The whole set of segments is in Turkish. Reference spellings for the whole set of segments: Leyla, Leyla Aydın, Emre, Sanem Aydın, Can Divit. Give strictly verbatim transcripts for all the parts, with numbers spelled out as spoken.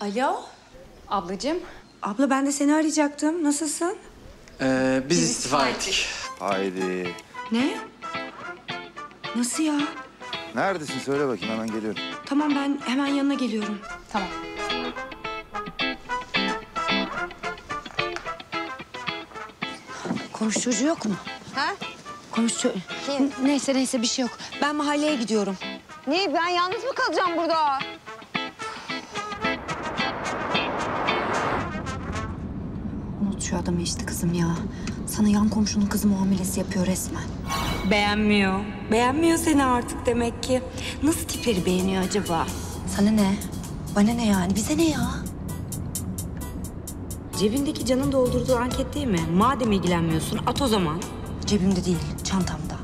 Alo? Ablacığım. Abla ben de seni arayacaktım. Nasılsın? Ee, biz, biz istifa ettik. ettik. Haydi. Ne? Nasıl ya? Neredesin? Söyle bakayım. Hemen geliyorum. Tamam, ben hemen yanına geliyorum. Tamam. Konuşturucu yok mu? Ha? Konuşturucu... Kim? Neyse neyse bir şey yok. Ben mahalleye gidiyorum. Niye? Ben yalnız mı kalacağım burada? Unut şu adamı işte kızım ya. Sana yan komşunun kızı muamelesi yapıyor resmen. Beğenmiyor. Beğenmiyor seni artık demek ki. Nasıl tipleri beğeniyor acaba? Sana ne? Bana ne yani? Bize ne ya? Cebindeki canın doldurduğu anket değil mi? Madem ilgilenmiyorsun at o zaman. Cebimde değil, çantamda.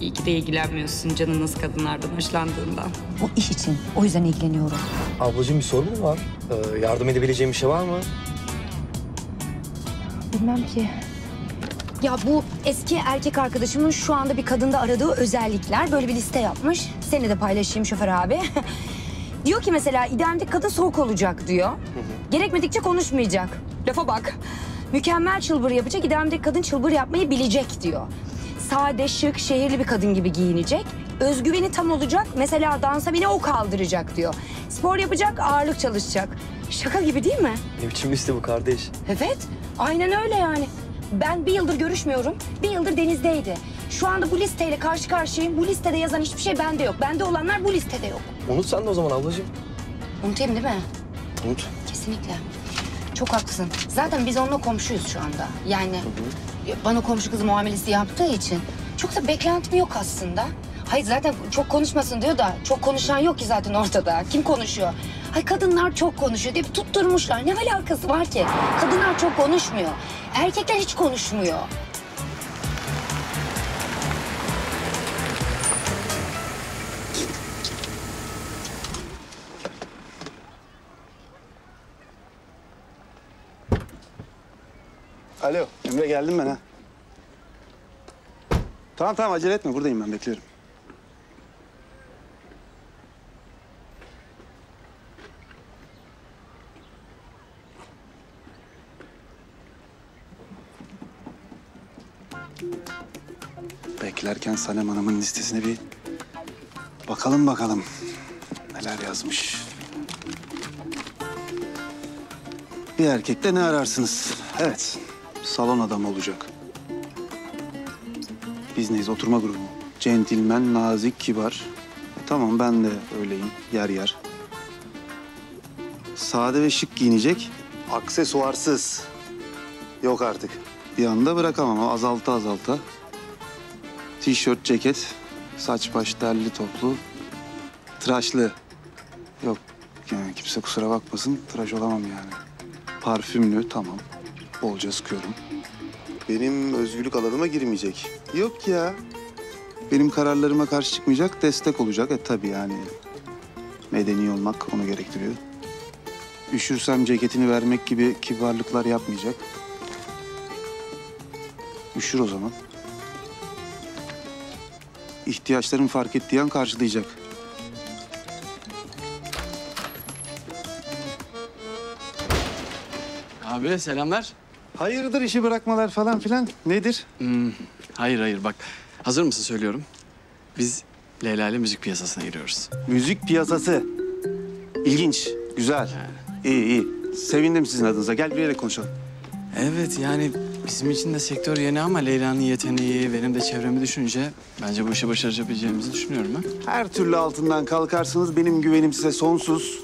İyi ki de ilgilenmiyorsun canınız kadınlardan hoşlandığından. O iş için, o yüzden ilgileniyorum. Ablacığım bir sorun mu var? Ee, yardım edebileceğim bir şey var mı? Bilmem ki. Ya bu eski erkek arkadaşımın şu anda bir kadında aradığı özellikler. Böyle bir liste yapmış. Seni de paylaşayım şoför abi. Diyor ki mesela idealindeki kadın soğuk olacak diyor. Hı hı. Gerekmedikçe konuşmayacak. Lafa bak. Mükemmel çılbır yapacak. İdealindeki kadın çılbır yapmayı bilecek diyor. Sade, şık, şehirli bir kadın gibi giyinecek. Özgüveni tam olacak. Mesela dansa bile o kaldıracak diyor. Spor yapacak, ağırlık çalışacak. Şaka gibi değil mi? Ne biçim liste bu kardeş? Evet. Aynen öyle yani. Ben bir yıldır görüşmüyorum, bir yıldır denizdeydi. Şu anda bu listeyle karşı karşıyayım. Bu listede yazan hiçbir şey bende yok. Bende olanlar bu listede yok. Unut sen de o zaman ablacığım. Unutayım değil mi? Unut. Kesinlikle. Çok haklısın. Zaten biz onunla komşuyuz şu anda. Yani hı hı. Bana komşu kızı muamelesi yaptığı için çok da beklentim yok aslında. Hayır zaten çok konuşmasın diyor da çok konuşan yok ki zaten ortada. Kim konuşuyor? Hay kadınlar çok konuşuyor diye tutturmuşlar. Ne alakası var ki? Kadınlar çok konuşmuyor. Erkekler hiç konuşmuyor. Alo, Emre geldim ben ha. Tamam tamam acele etme buradayım ben bekliyorum. Beklerken Sanem Hanım'ın listesine bir bakalım bakalım neler yazmış. Bir erkekte ne ararsınız? Evet, salon adamı olacak. Biz neyiz? Oturma grubu. Centilmen, nazik, kibar. E, tamam ben de öyleyim yer yer. Sade ve şık giyinecek. Aksesuarsız. Yok artık. Bir anda bırakamam azalta azalta. Tişört, ceket, saç baş derli toplu, tıraşlı. Yok yani kimse kusura bakmasın, tıraş olamam yani. Parfümlü, tamam. Bolca sıkıyorum. Benim özgürlük alanıma girmeyecek. Yok ya. Benim kararlarıma karşı çıkmayacak, destek olacak. E tabii yani medeni olmak onu gerektiriyor. Üşürsem ceketini vermek gibi kibarlıklar yapmayacak. Üşür o zaman. İhtiyaçlarımı fark ettiği an karşılayacak. Abi selamlar. Hayırdır işi bırakmalar falan filan nedir? Hmm, hayır hayır bak hazır mısın söylüyorum. Biz Leyla ile müzik piyasasına giriyoruz. Müzik piyasası. İlginç, güzel. Yani. İyi iyi. Sevindim sizin adınıza. Gel bir yere konuşalım. Evet yani... Bizim için de sektör yeni ama Leyla'nın yeteneği, benim de çevremi düşünce... ...bence bu işi başarabileceğimizi düşünüyorum ben. Her türlü altından kalkarsınız, benim güvenim size sonsuz.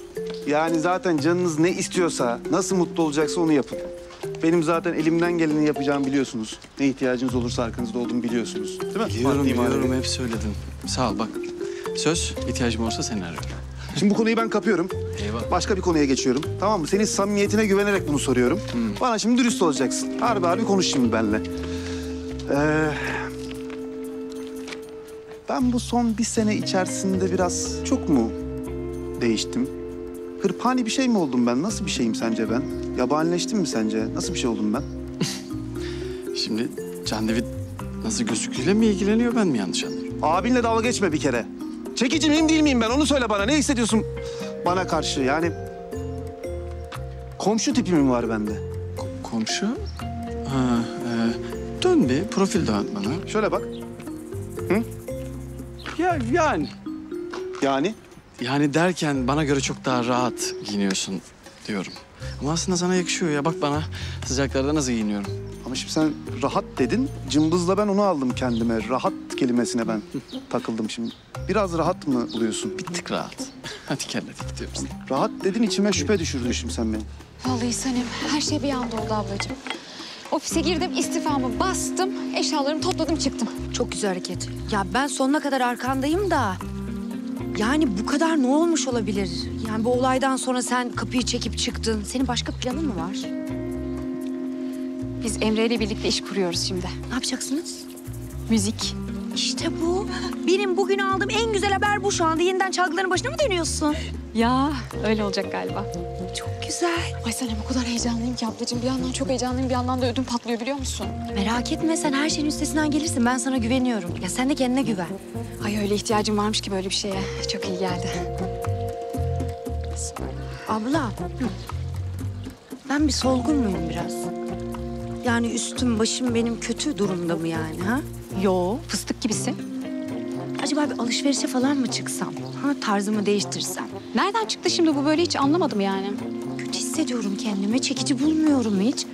Yani zaten canınız ne istiyorsa, nasıl mutlu olacaksa onu yapın. Benim zaten elimden geleni yapacağımı biliyorsunuz. Ne ihtiyacınız olursa arkanızda olduğumu biliyorsunuz. Değil mi? Biliyorum, biliyorum. Hep söyledim. Sağ ol, bak. Söz, ihtiyacım olursa seni arıyorum. Şimdi bu konuyu ben kapıyorum. Eyvallah. Başka bir konuya geçiyorum. Tamam mı? Senin samimiyetine güvenerek bunu soruyorum. Hmm. Bana şimdi dürüst olacaksın. Harbi harbi konuş şimdi benimle. Ee, ben bu son bir sene içerisinde biraz çok mu değiştim? Hırpani bir şey mi oldum ben? Nasıl bir şeyim sence ben? Yabanileştim mi sence? Nasıl bir şey oldum ben? Şimdi Can David Nasıl, gözüküyle mi ilgileniyor, ben mi yanlış anlıyorum? Abinle dalga geçme bir kere. Çekici miyim değil miyim ben, onu söyle bana. Ne hissediyorsun bana karşı yani? Komşu tipi mi var bende? Ko komşu? Ha, e, dön bir profil dağıt bana. Şöyle bak. Hı? Ya, yani. Yani? Yani derken bana göre çok daha rahat giyiniyorsun diyorum. Ama aslında sana yakışıyor ya. Bak bana sıcaklarda nasıl giyiniyorum. Ama şimdi sen rahat dedin. Cımbızla ben onu aldım kendime. Rahat kelimesine ben takıldım şimdi. Biraz rahat mı buluyorsun? Bir tık rahat. Hadi kendine gidiyoruz. Rahat dedin, içime şüphe düşürdün şimdi sen beni. Vallahi Sanem, her şey bir anda oldu ablacığım. Ofise girdim, istifamı bastım, eşyalarımı topladım, çıktım. Çok güzel hareket. Ya ben sonuna kadar arkandayım da... Yani bu kadar ne olmuş olabilir? Yani bu olaydan sonra sen kapıyı çekip çıktın. Senin başka planın mı var? Biz Emre ile birlikte iş kuruyoruz şimdi. Ne yapacaksınız? Müzik. İşte bu. Benim bugün aldığım en güzel haber bu şu anda. Yeniden çalgıların başına mı dönüyorsun? Ya öyle olacak galiba. Çok güzel. Ay Sanem, o kadar heyecanlıyım ki ablacığım. Bir yandan çok heyecanlıyım, bir yandan da ödüm patlıyor, biliyor musun? Merak etme, sen her şeyin üstesinden gelirsin. Ben sana güveniyorum. Ya sen de kendine güven. Ay öyle ihtiyacım varmış ki böyle bir şeye. Çok iyi geldi. Abla. Hı. Ben bir solgun muyum biraz? Yani üstüm başım benim kötü durumda mı yani, ha? Yo, fıstık gibisin. Acaba bir alışverişe falan mı çıksam? Ha, tarzımı değiştirsem? Nereden çıktı şimdi bu böyle, hiç anlamadım yani. Kötü hissediyorum kendime, çekici bulmuyorum hiç.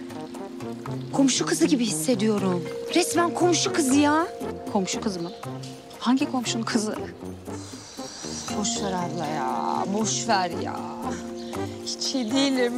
Komşu kızı gibi hissediyorum. Resmen komşu kızı ya. Komşu kızı mı? Hangi komşunun kızı? Boş ver abla ya, boş ver ya. Hiç iyi değilim.